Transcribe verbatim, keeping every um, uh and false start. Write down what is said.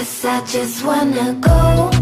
'Cause I just wanna go.